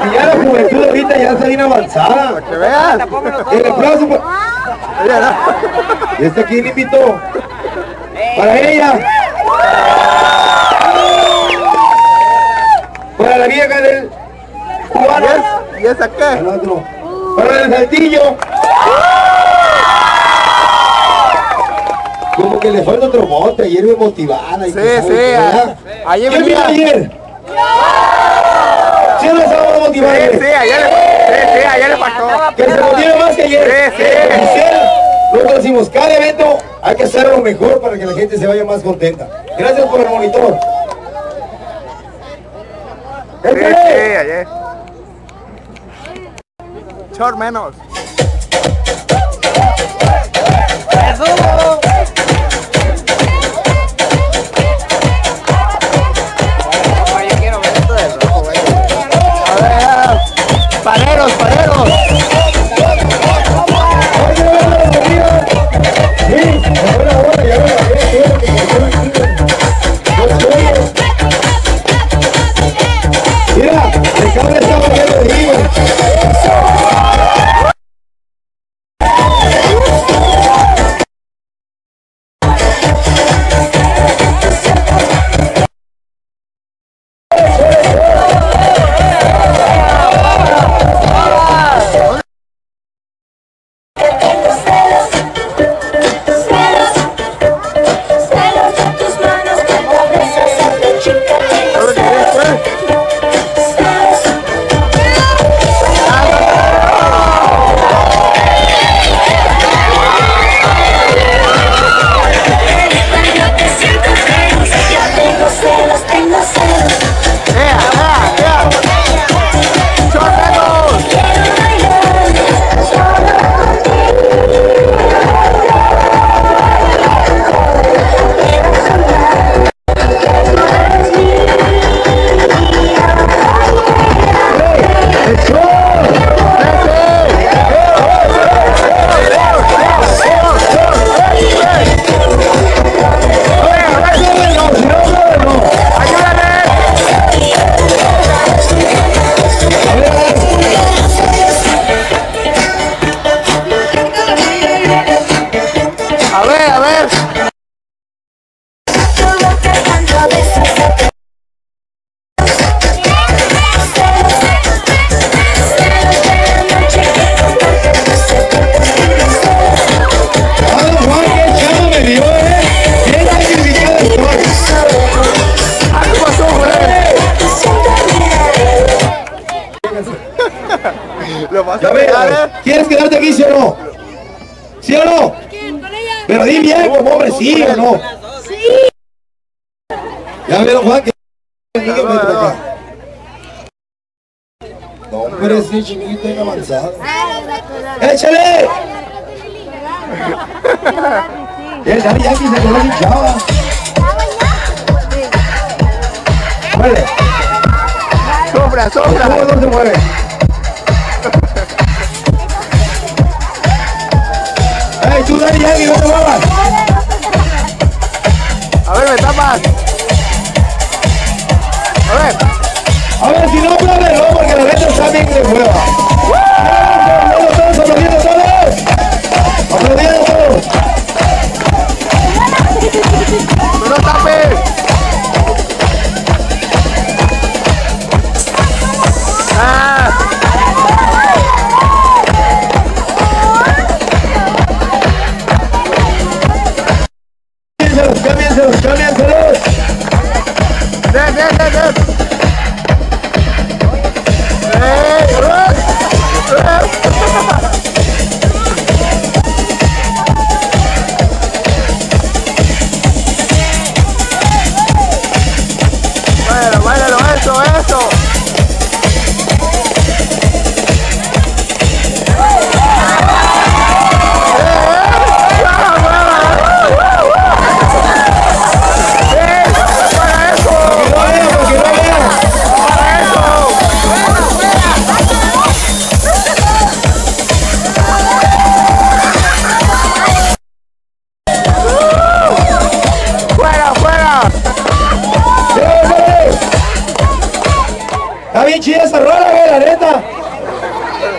Y ya la juventud ahorita ya está bien avanzada. Para que veas. El aplauso para... Y este aquí le invitó. Para ella. Para la vieja del cubano. ¿Y esa qué? Para el Saltillo. Como que le falta otro bote, ayer me motivada. Y sí, sí. Ayer ¿quién vino ayer? ¿Sí no estaba motivada? Sí, sí, ayer le faltó. Que se motive más que ayer. Sí, sí. Nosotros decimos, cada evento hay que hacer lo mejor para que la gente se vaya más contenta. Gracias por el monitor. Sí, sí, ayer. Chor menos. ¡Eso! ¡Pareros, pareros! ¡Mira! ¡El cable está bajando de arriba! ¿Quieres quedarte aquí, sí o no? ¿Sí o no? Pero di bien, como hombre, sí o no. Sí. Ya vieron, Juan, que... No, hombre, ese chiquito en avanzado. ¡Échale! Ya que se quedó hinchada. ¡Mueve! ¡Sobra, sobra! ¿Cómo se mueve? ¡Ey, tú dale, Yagi, no te muevas! A ver, me tapas. A ver, si no mueve, no, porque la gente está bien que se mueva. ¡Todos, aplaudiendo todos! ¡Aplaudiendo todos! ¡No lo tapes! ¡Ah! Está bien chida esa rola, güey, la neta.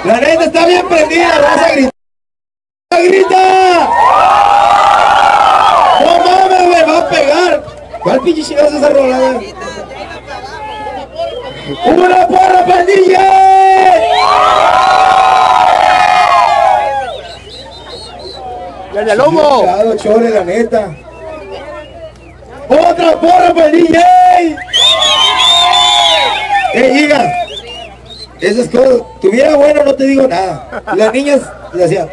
La neta está bien prendida, la raza grita. ¡Grita! ¡No mames, güey! ¡Va a pegar! ¿Cuál pinche chingada es esa rola, güey? ¡Una porra, pandilla! ¡Ya de lomo! Chole, la neta. ¡Otra porra para el DJ! Diga, esas cosas, tuviera bueno no te digo nada. Las niñas le hacían.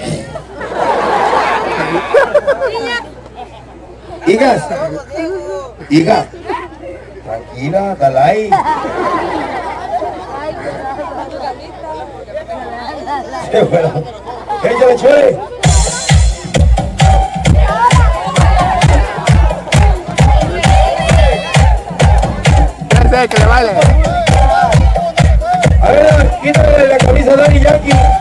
Hijas, hija, tranquila, Dalai. Se fueron. Échale, chole. Que le vale. A ver, quítale la camisa a Daddy Yankee.